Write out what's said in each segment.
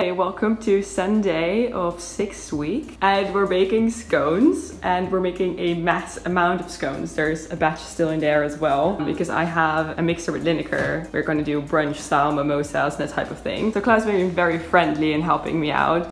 Hey, welcome to Sunday of 6th week, and we're making scones, and we're making a mass amount of scones. There's a batch still in there as well because I have a mixer with Linacre. We're going to do brunch style mimosas and that type of thing. So Claire's been very friendly in helping me out.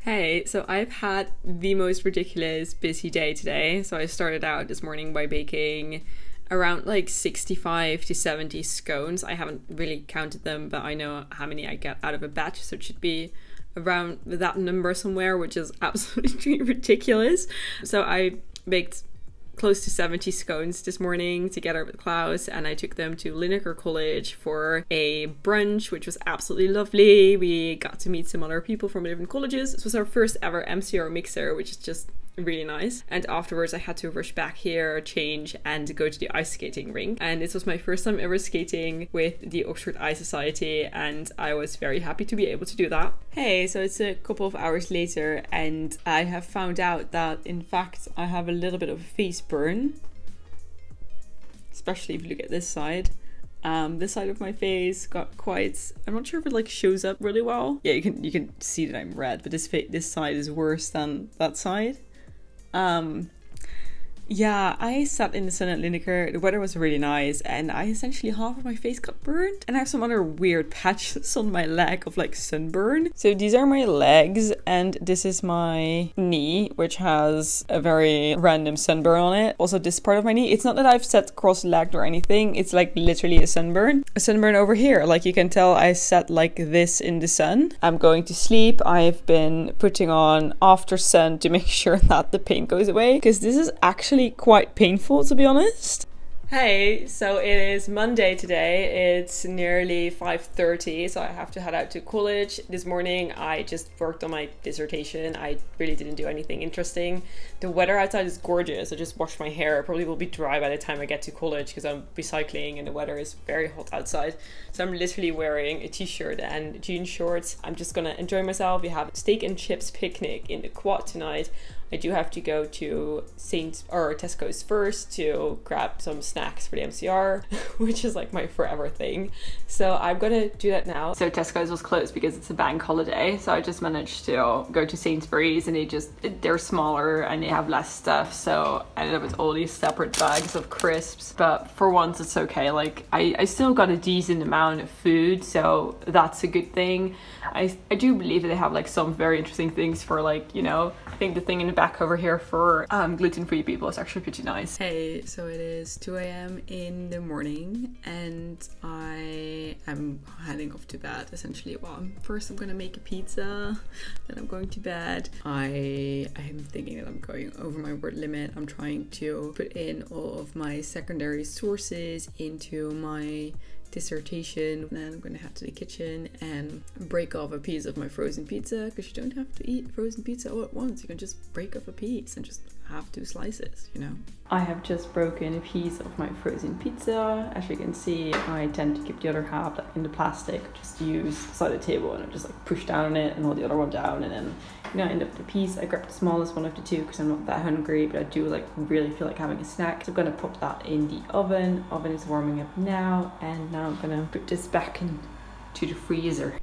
Hey, so I've had the most ridiculous busy day today. So I started out this morning by baking around like 65 to 70 scones. I haven't really counted them, but I know how many I get out of a batch, so it should be around that number somewhere, which is absolutely ridiculous. So I baked close to 70 scones this morning together with Klaus, and I took them to Linacre College for a brunch, which was absolutely lovely. We got to meet some other people from different colleges. This was our first ever MCR mixer, which is just really nice. And afterwards I had to rush back here, change, and go to the ice skating rink. And this was my first time ever skating with the Oxford Ice Society, and I was very happy to be able to do that. Hey, so it's a couple of hours later, and I have found out that in fact I have a little bit of a face burn, especially if you look at this side. This side of my face got quite, I'm not sure if it like shows up really well. Yeah, you can see that I'm red, but this side is worse than that side. Yeah, I sat in the sun at Linacre, the weather was really nice, and I essentially half of my face got burned, and I have some other weird patches on my leg of like sunburn. So these are my legs, and this is my knee, which has a very random sunburn on it. Also this part of my knee, it's not that I've sat cross-legged or anything, it's like literally a sunburn over here. Like you can tell I sat like this in the sun. I'm going to sleep. I've been putting on after sun to make sure that the pain goes away, because this is actually quite painful, to be honest. Hey, so it is Monday today, it's nearly 5:30, so I have to head out to college. This morning I just worked on my dissertation. I really didn't do anything interesting. The weather outside is gorgeous. I just washed my hair. It probably will be dry by the time I get to college because I'm recycling and the weather is very hot outside. So I'm literally wearing a t-shirt and jean shorts. I'm just gonna enjoy myself. We have a steak and chips picnic in the quad tonight. I do have to go to Tesco's first to grab some snacks for the MCR, which is like my forever thing. So I'm gonna do that now. So Tesco's was closed because it's a bank holiday. So I just managed to go to Sainsbury's, and they're smaller and they have less stuff. So I ended up with all these separate bags of crisps, but for once it's okay. Like I still got a decent amount of food, so that's a good thing. I do believe that they have like some very interesting things for like, you know, I think the thing in the back over here for gluten-free people is actually pretty nice. Hey, so it is 2 AM in the morning, and I am heading off to bed essentially. Well, first I'm gonna make a pizza, then I'm going to bed. I am thinking that I'm going over my word limit. I'm trying to put in all of my secondary sources into my dissertation. Then I'm gonna head to the kitchen and break off a piece of my frozen pizza, because you don't have to eat frozen pizza all at once. You can just break off a piece and just have 2 slices, you know. I have just broken a piece of my frozen pizza. As you can see, I tend to keep the other half like in the plastic, just use side of the table, and I just like push down on it and hold the other one down, and then, you know, I end up with a piece. I grabbed the smallest one of the two because I'm not that hungry, but I do like really feel like having a snack. So I'm gonna pop that in the oven. Oven is warming up now, and now I'm gonna put this back into the freezer.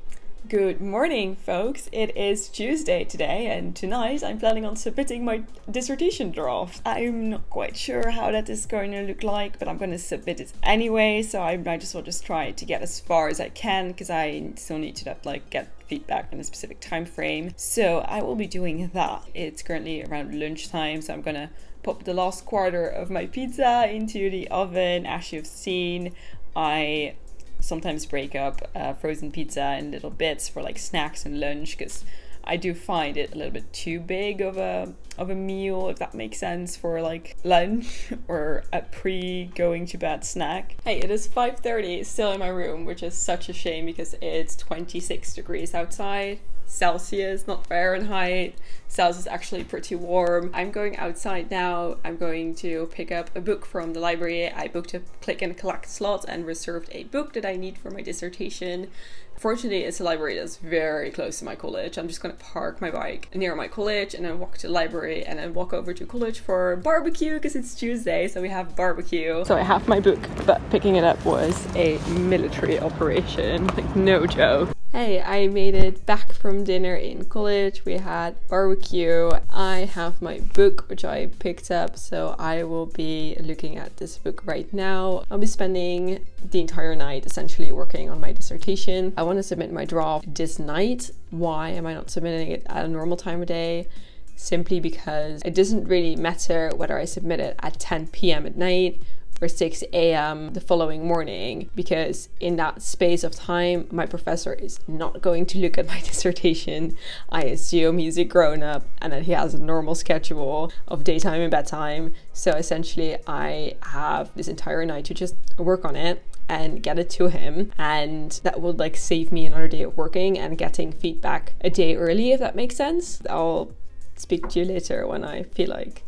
Good morning, folks. It is Tuesday today, and tonight I'm planning on submitting my dissertation draft. I'm not quite sure how that is going to look like, but I'm going to submit it anyway, so I might as well just try to get as far as I can, because I still need to like get feedback in a specific time frame. So I will be doing that. It's currently around lunchtime, so I'm gonna pop the last quarter of my pizza into the oven. As you've seen, I sometimes break up frozen pizza in little bits for like snacks and lunch, because I do find it a little bit too big of a meal, if that makes sense, for like lunch or a pre-going to bed snack. Hey, it is 5:30, still in my room, which is such a shame because it's 26 degrees outside. Celsius, not Fahrenheit. Celsius is actually pretty warm. I'm going outside now. I'm going to pick up a book from the library. I booked a click and collect slot and reserved a book that I need for my dissertation. Fortunately, it's a library that's very close to my college. I'm just gonna park my bike near my college and then walk to the library and then walk over to college for barbecue because it's Tuesday, so we have barbecue. So I have my book, but picking it up was a military operation, like no joke. Hey, I made it back from dinner in college. We had barbecue. I have my book, which I picked up, so I will be looking at this book right now. I'll be spending the entire night essentially working on my dissertation. I want to submit my draft this night. Why am I not submitting it at a normal time of day? Simply because it doesn't really matter whether I submit it at 10 p.m. at night or 6 a.m. the following morning, because in that space of time, my professor is not going to look at my dissertation. I assume he's a grown up and that he has a normal schedule of daytime and bedtime. So essentially I have this entire night to just work on it and get it to him, and that would like save me another day of working and getting feedback a day early, if that makes sense. I'll speak to you later when I feel like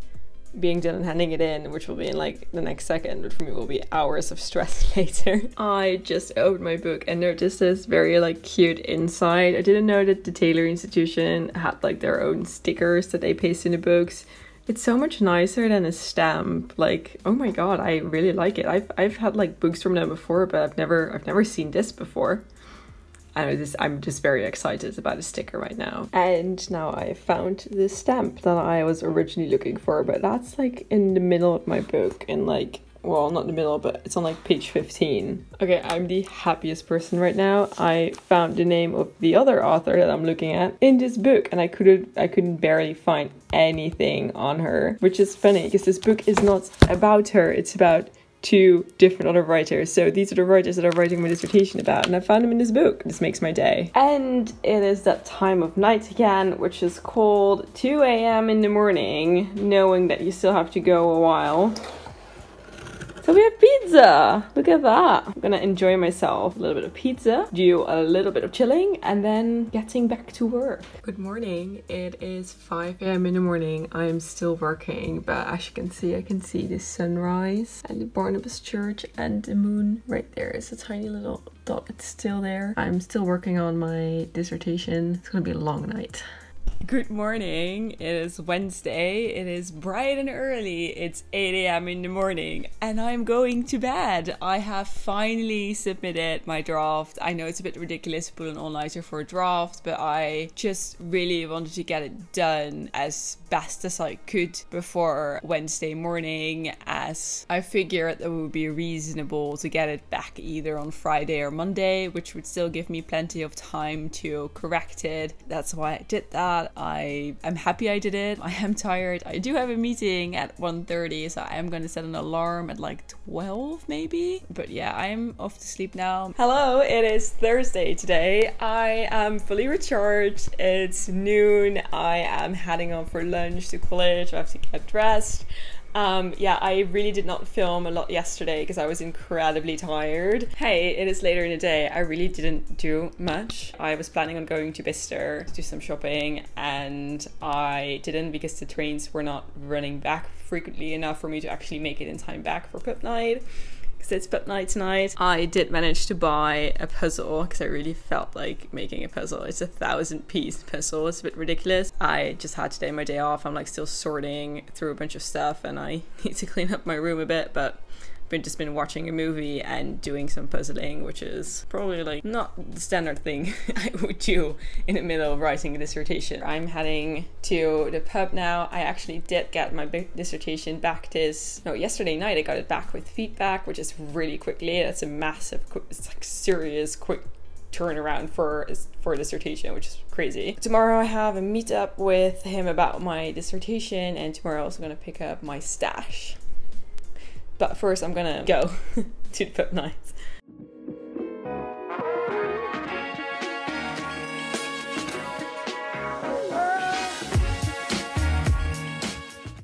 being done and handing it in, which will be in like the next second, but for me will be hours of stress later. I just opened my book and noticed this very like cute inside. I didn't know that the Taylor Institution had like their own stickers that they paste in the books. It's so much nicer than a stamp. Like, oh my god, I really like it. I've had like books from them before, but I've never seen this before. I'm just very excited about a sticker right now. And now I found this stamp that I was originally looking for, but that's like in the middle of my book and like, well, not the middle, but it's on like page 15. Okay, I'm the happiest person right now. I found the name of the other author that I'm looking at in this book, and I couldn't barely find anything on her, which is funny because this book is not about her, it's about two different other writers. So these are the writers that I'm writing my dissertation about, and I found them in this book. This makes my day. And it is that time of night again, which is called 2 a.m. in the morning, knowing that you still have to go a while. So we have pizza! Look at that! I'm gonna enjoy myself. A little bit of pizza, do a little bit of chilling, and then getting back to work. Good morning. It is 5 a.m. in the morning. I am still working, but as you can see, I can see the sunrise and the Barnabas Church and the moon right there. It's a tiny little dot. It's still there. I'm still working on my dissertation. It's gonna be a long night. Good morning, it is Wednesday, it is bright and early, it's 8 a.m. in the morning, and I'm going to bed. I have finally submitted my draft. I know it's a bit ridiculous to put an all-nighter for a draft, but I just really wanted to get it done as best as I could before Wednesday morning, as I figured it would be reasonable to get it back either on Friday or Monday, which would still give me plenty of time to correct it. That's why I did that. I am happy I did it. I am tired. I do have a meeting at 1:30, so I am going to set an alarm at like 12 maybe. But yeah, I am off to sleep now. Hello, it is Thursday today. I am fully recharged. It's noon. I am heading on for lunch to college. I have to get dressed. Yeah, I really did not film a lot yesterday because I was incredibly tired. Hey, it is later in the day. I really didn't do much. I was planning on going to Bicester to do some shopping, and I didn't because the trains were not running back frequently enough for me to actually make it in time back for pub night. Because it's pub night tonight. I did manage to buy a puzzle because I really felt like making a puzzle. It's a 1,000-piece puzzle. It's a bit ridiculous. I just had today my day off. I'm like still sorting through a bunch of stuff, and I need to clean up my room a bit, but I've just been watching a movie and doing some puzzling, which is probably like not the standard thing I would do in the middle of writing a dissertation. I'm heading to the pub now. I actually did get my dissertation back yesterday night. I got it back with feedback, which is really quickly. That's a massive, it's like serious quick turnaround for a dissertation, which is crazy. Tomorrow I have a meetup with him about my dissertation, and tomorrow I'm also gonna pick up my stash. But first, I'm gonna go to the pub night.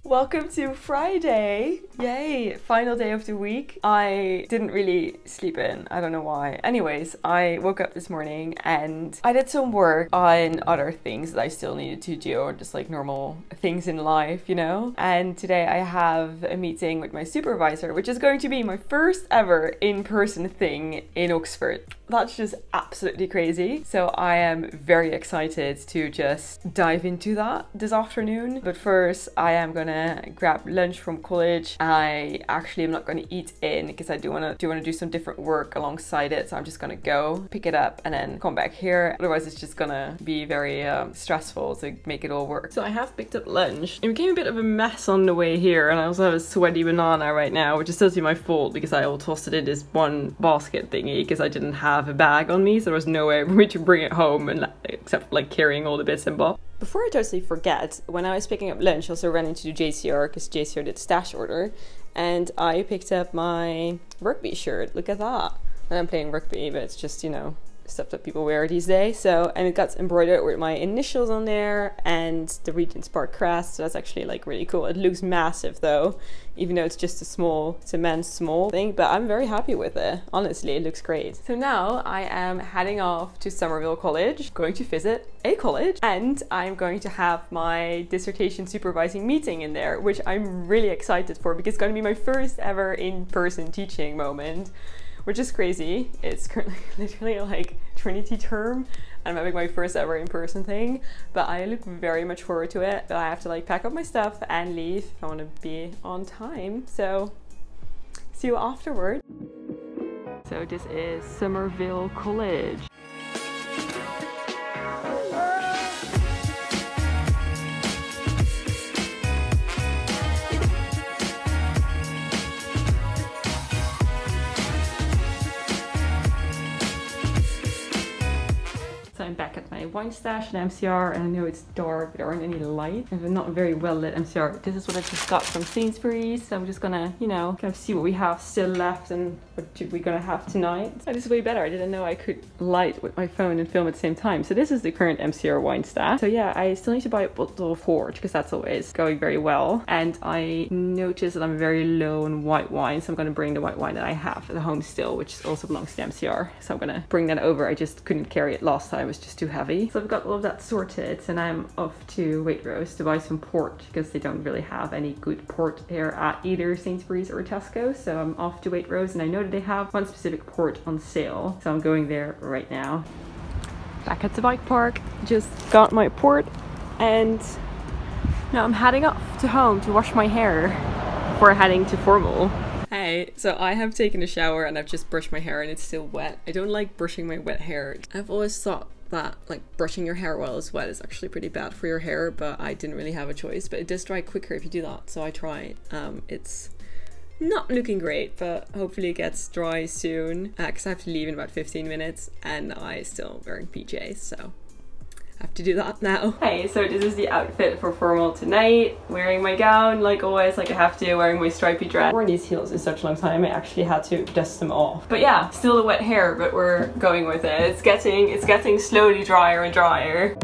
Welcome to Friday. Yay, final day of the week. I didn't really sleep in, I don't know why. Anyways, I woke up this morning and I did some work on other things that I still needed to do, or just like normal things in life, you know? And today I have a meeting with my supervisor, which is going to be my first ever in-person thing in Oxford. That's just absolutely crazy. So I am very excited to just dive into that this afternoon. But first, I am gonna grab lunch from college. I actually am not gonna eat in because I do wanna do some different work alongside it. So I'm just gonna go pick it up and then come back here. Otherwise, it's just gonna be very stressful to make it all work. So I have picked up lunch. It became a bit of a mess on the way here, and I also have a sweaty banana right now, which is totally my fault because I all tossed it in this one basket thingy because I didn't have a bag on me, so there was no way for me to bring it home and except like carrying all the bits and bobs. Before I totally forget, when I was picking up lunch, I also ran into the JCR because JCR did stash order, and I picked up my rugby shirt. Look at that. And I'm playing rugby, but it's just, you know, stuff that people wear these days. So, and it got embroidered with my initials on there and the Regent's Park crest. So that's actually like really cool. It looks massive though, even though it's just a small, it's a men's small thing, but I'm very happy with it. Honestly, it looks great. So now I am heading off to Somerville College, going to visit a college, and I'm going to have my dissertation supervising meeting in there, which I'm really excited for because it's going to be my first ever in-person teaching moment, which is crazy. It's currently literally like Trinity Term. I'm having my first ever in-person thing, but I look very much forward to it. But I have to like pack up my stuff and leave if I want to be on time. So see you afterward. So this is Somerville College. I'm back at my wine stash and MCR, and I know it's dark, there aren't any lights. I have a not very well lit MCR. This is what I just got from Sainsbury's, so I'm just gonna, you know, kind of see what we have still left and what we're gonna have tonight. Oh, this is way better. I didn't know I could light with my phone and film at the same time. So this is the current MCR wine stash. So yeah, I still need to buy a bottle of Forge because that's always going very well. And I noticed that I'm very low on white wine, so I'm gonna bring the white wine that I have at home still, which also belongs to the MCR. So I'm gonna bring that over. I just couldn't carry it last time. It's just too heavy. So I've got all of that sorted, and I'm off to Waitrose to buy some port because they don't really have any good port here at either Sainsbury's or Tesco's. So I'm off to Waitrose, and I know that they have one specific port on sale, so I'm going there right now. Back at the bike park, just got my port, and now I'm heading off to home to wash my hair before heading to formal. Hey, so I have taken a shower and I've just brushed my hair and it's still wet. I don't like brushing my wet hair. I've always thought that like brushing your hair while it's wet is actually pretty bad for your hair, but I didn't really have a choice. But it does dry quicker if you do that, so I tried. It's not looking great, but hopefully it gets dry soon because I have to leave in about 15 minutes and I'm still wearing PJs, so I have to do that now. Hey, so this is the outfit for formal tonight. Wearing my gown like always, like I have to, wearing my stripy dress. I wore these heels in such a long time, I actually had to dust them off. But yeah, still the wet hair, but we're going with it. It's getting slowly drier and drier.